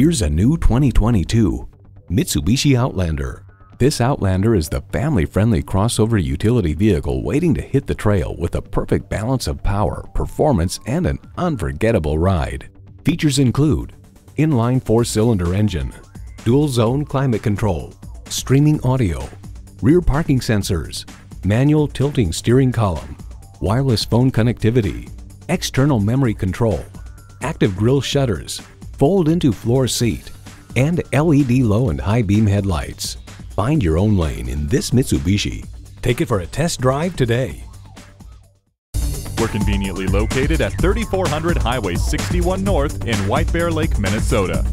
Here's a new 2022 Mitsubishi Outlander. This Outlander is the family-friendly crossover utility vehicle waiting to hit the trail with a perfect balance of power, performance, and an unforgettable ride. Features include inline four-cylinder engine, dual-zone climate control, streaming audio, rear parking sensors, manual tilting steering column, wireless phone connectivity, external memory control, active grille shutters, fold into floor seat, and LED low and high beam headlights. Find your own lane in this Mitsubishi. Take it for a test drive today. We're conveniently located at 3400 Highway 61 North in White Bear Lake, Minnesota.